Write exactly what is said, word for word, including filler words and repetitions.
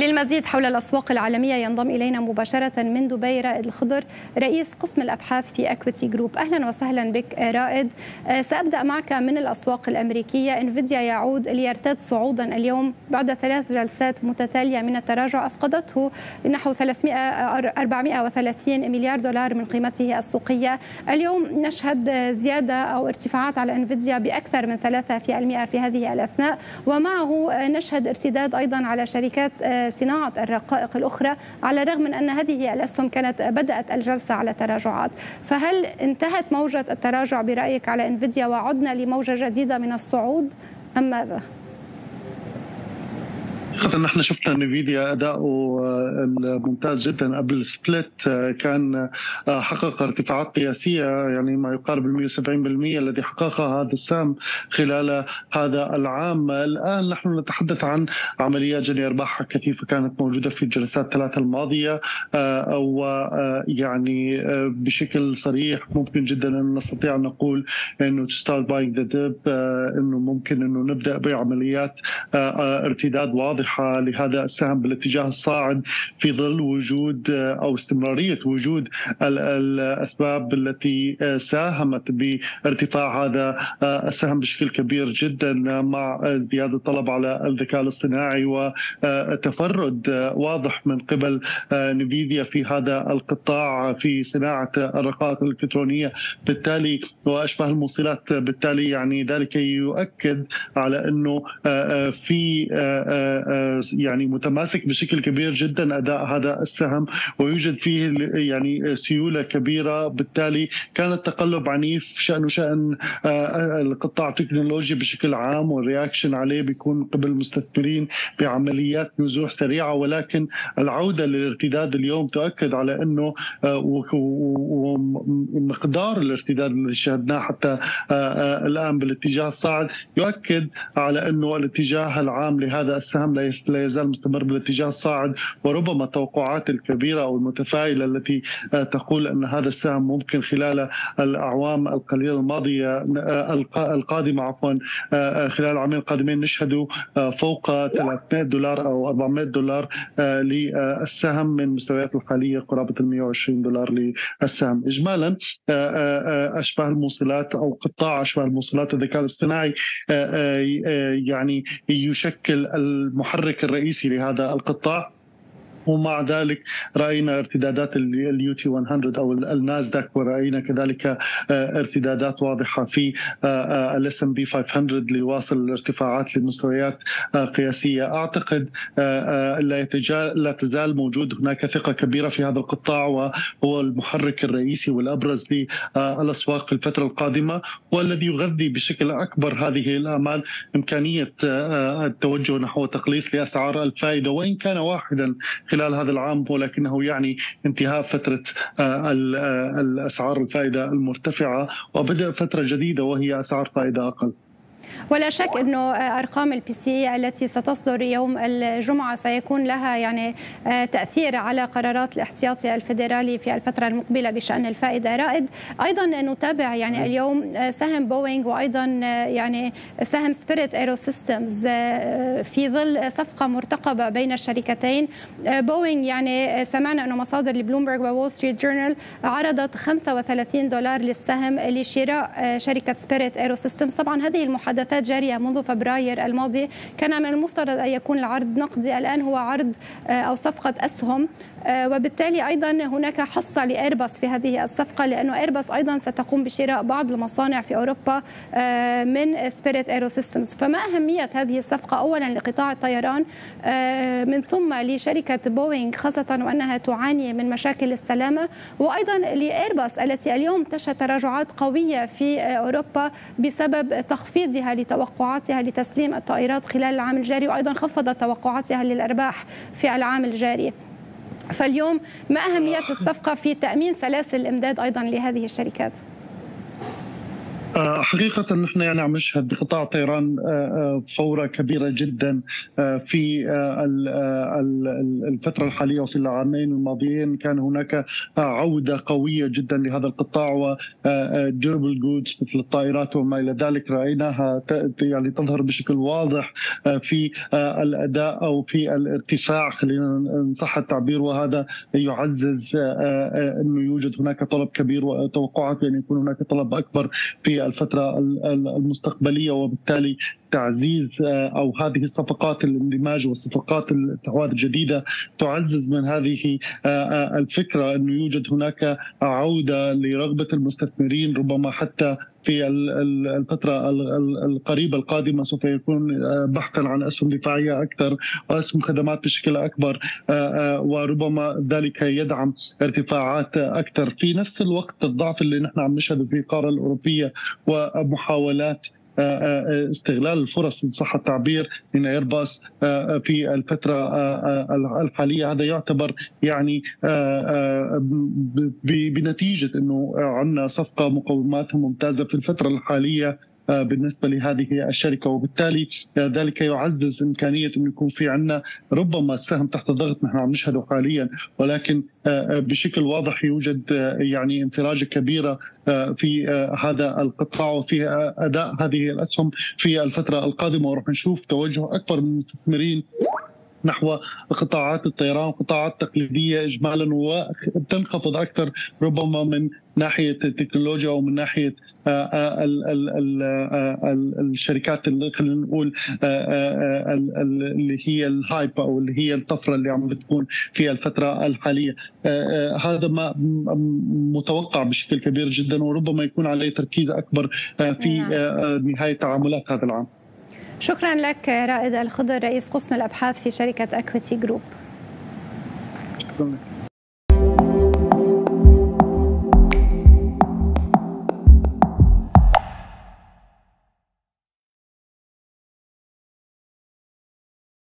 للمزيد حول الأسواق العالمية ينضم إلينا مباشرة من دبي رائد الخضر رئيس قسم الأبحاث في إكويتي جروب. أهلا وسهلا بك رائد. سأبدأ معك من الأسواق الأمريكية. إنفيديا يعود ليرتد صعودا اليوم بعد ثلاث جلسات متتالية من التراجع، أفقدته نحو ثلاثمئة أربعمئة وثلاثين مليار دولار من قيمته السوقية. اليوم نشهد زيادة أو ارتفاعات على إنفيديا بأكثر من ثلاثة بالمئة في هذه الأثناء، ومعه نشهد ارتداد أيضا على شركات صناعة الرقائق الأخرى، على الرغم من أن هذه الأسهم كانت بدأت الجلسة على تراجعات. فهل انتهت موجة التراجع برأيك على إنفيديا وعدنا لموجة جديدة من الصعود أم ماذا؟ نحن شفنا انفيديا اداؤه ممتاز جدا قبل سبلت، كان حقق ارتفاعات قياسيه يعني ما يقارب ال مئة وسبعين بالمئة الذي حققها هذا السهم خلال هذا العام. الان نحن نتحدث عن عمليه جني ارباح كثيفه كانت موجوده في الجلسات الثلاثه الماضيه، او يعني بشكل صريح ممكن جدا ان نستطيع ان نقول انه to start buying the dip، انه ممكن انه نبدا بعمليات ارتداد واضح لهذا السهم بالاتجاه الصاعد في ظل وجود أو استمرارية وجود الأسباب التي ساهمت بارتفاع هذا السهم بشكل كبير جدا، مع زيادة الطلب على الذكاء الاصطناعي وتفرد واضح من قبل انفيديا في هذا القطاع في صناعة الرقائق الإلكترونية بالتالي وأشبه الموصلات. بالتالي يعني ذلك يؤكد على أنه في يعني متماسك بشكل كبير جدا أداء هذا السهم ويوجد فيه يعني سيولة كبيرة، بالتالي كان التقلب عنيف شأنه شأن القطاع التكنولوجي بشكل عام، والرياكشن عليه بيكون قبل المستثمرين بعمليات نزوح سريعة، ولكن العودة للارتداد اليوم تؤكد على أنه ومقدار الارتداد الذي شاهدناه حتى الآن بالاتجاه الصاعد يؤكد على أنه الاتجاه العام لهذا السهم لا يزال مستمر بالاتجاه الصاعد، وربما التوقعات الكبيرة أو المتفائلة التي تقول أن هذا السهم ممكن خلال الأعوام القليلة الماضية القادمة عفوا خلال العامين القادمين نشهد فوق ثلاثمئة دولار أو أربعمئة دولار للسهم من مستويات الحالية قرابة ال مئة وعشرين دولار للسهم. إجمالا أشباه الموصلات أو قطاع أشباه الموصلات الذكاء الاصطناعي يعني يشكل المحرك الرئيسي لهذا القطاع، ومع ذلك راينا ارتدادات اليو تي مئة او الناسداك، وراينا كذلك ارتدادات واضحه في الاس ام بي خمسمئة ليواصل الارتفاعات لمستويات قياسيه. اعتقد لا لا تزال موجود هناك ثقه كبيره في هذا القطاع، وهو المحرك الرئيسي والابرز للاسواق في الفتره القادمه، والذي يغذي بشكل اكبر هذه الامال امكانيه التوجه نحو تقليص لاسعار الفائده وان كان واحدا خلال هذا العام، ولكنه يعني انتهاء فترة الأسعار الفائدة المرتفعة وبدء فترة جديدة وهي أسعار فائدة أقل. ولا شك انه ارقام البي سي التي ستصدر يوم الجمعه سيكون لها يعني تاثير على قرارات الاحتياطي الفيدرالي في الفتره المقبله بشان الفائده. رائد، ايضا نتابع يعني اليوم سهم بوينغ وايضا يعني سهم سبيريت ايروسيستمز في ظل صفقه مرتقبه بين الشركتين. بوينغ يعني سمعنا انه مصادر لبلومبرج وول ستريت جورنال عرضت خمسة وثلاثين دولار للسهم لشراء شركه سبيريت ايروسيستمز. طبعا هذه المحادثه حدثات جارية منذ فبراير الماضي، كان من المفترض أن يكون العرض نقدي، الآن هو عرض أو صفقة أسهم، وبالتالي أيضا هناك حصة لإيرباص في هذه الصفقة، لأنه إيرباص أيضا ستقوم بشراء بعض المصانع في أوروبا من سبيريت ايروسيستمز. فما أهمية هذه الصفقة أولا لقطاع الطيران، من ثم لشركة بوينغ خاصة وأنها تعاني من مشاكل السلامة، وأيضا لإيرباص التي اليوم تشهد تراجعات قوية في أوروبا بسبب تخفيض لتوقعاتها لتسليم الطائرات خلال العام الجاري، وأيضا خفضت توقعاتها للأرباح في العام الجاري. فاليوم ما أهمية الصفقة في تأمين سلاسل الإمداد أيضا لهذه الشركات؟ حقيقة نحن يعني عم نشهد قطاع طيران فورة كبيرة جدا في الفترة الحالية، وفي العامين الماضيين كان هناك عودة قوية جدا لهذا القطاع، وديوربل جودز مثل الطائرات وما إلى ذلك رأيناها يعني تظهر بشكل واضح في الأداء أو في الارتفاع، خلينا نصح التعبير، وهذا يعزز أنه يوجد هناك طلب كبير وتوقعات بأن يكون هناك طلب أكبر في الفترة المستقبلية، وبالتالي تعزيز أو هذه الصفقات الاندماج والصفقات التعاقدات الجديدة تعزز من هذه الفكرة أنه يوجد هناك عودة لرغبة المستثمرين، ربما حتى في الفترة القريبة القادمة سوف يكون بحثا عن أسهم دفاعية أكثر وأسهم خدمات بشكل أكبر، وربما ذلك يدعم ارتفاعات أكثر. في نفس الوقت الضعف اللي نحن عم نشهده في القارة الأوروبية ومحاولات استغلال الفرص إن صح التعبير من ايرباص في الفترة الحالية، هذا يعتبر يعني بنتيجة أنه عندنا صفقة مقوماتها ممتازة في الفترة الحالية بالنسبة لهذه الشركة، وبالتالي ذلك يعزز إمكانية أن يكون في عنا ربما سهم تحت ضغط نحن عم نشهده حاليا، ولكن بشكل واضح يوجد يعني انفراجة كبيرة في هذا القطاع وفي أداء هذه الأسهم في الفترة القادمة، ورح نشوف توجه أكبر من المستثمرين نحو قطاعات الطيران وقطاعات تقليدية إجمالا، وتنخفض أكثر ربما من ناحية التكنولوجيا ومن ناحية الشركات اللي خلينا نقول اللي هي الهايب أو اللي هي الطفرة اللي عم بتكون في الفترة الحالية. هذا ما متوقع بشكل كبير جدا، وربما يكون عليه تركيز أكبر في نهاية تعاملات هذا العام. شكرا لك رائد الخضر، رئيس قسم الأبحاث في شركة إكويتي جروب. شكرا.